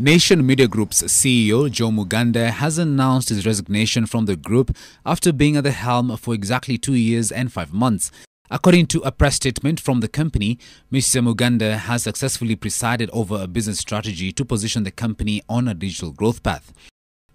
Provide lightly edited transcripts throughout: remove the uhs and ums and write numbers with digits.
Nation Media Group's CEO, Joe Muganda, has announced his resignation from the group after being at the helm for exactly 2 years and 5 months. According to a press statement from the company, Mr. Muganda has successfully presided over a business strategy to position the company on a digital growth path.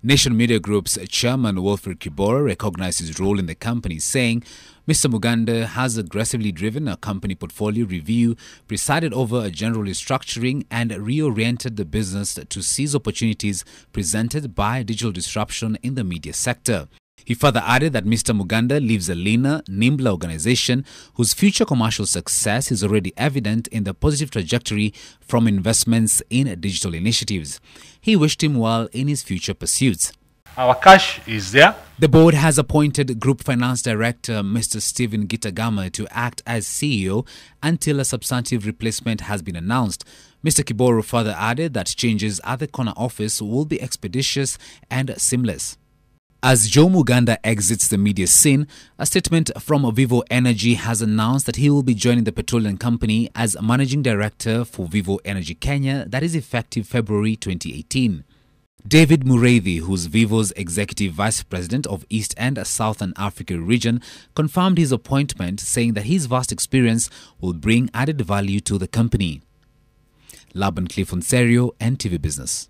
Nation Media Group's chairman, Wilfred Kiboro, recognized his role in the company, saying Mr. Muganda has aggressively driven a company portfolio review, presided over a general restructuring, and reoriented the business to seize opportunities presented by digital disruption in the media sector. He further added that Mr. Muganda leaves a leaner, nimbler organization whose future commercial success is already evident in the positive trajectory from investments in digital initiatives. He wished him well in his future pursuits. Our cash is there. The board has appointed Group Finance Director Mr. Stephen Gitagama to act as CEO until a substantive replacement has been announced. Mr. Kiboro further added that changes at the corner office will be expeditious and seamless. As Joe Muganda exits the media scene, a statement from Vivo Energy has announced that he will be joining the petroleum company as Managing Director for Vivo Energy Kenya, that is effective February 2018. David Muraveyi, who is Vivo's Executive Vice President of East and Southern Africa region, confirmed his appointment, saying that his vast experience will bring added value to the company. Laban Cliff Onsario, NTV Business.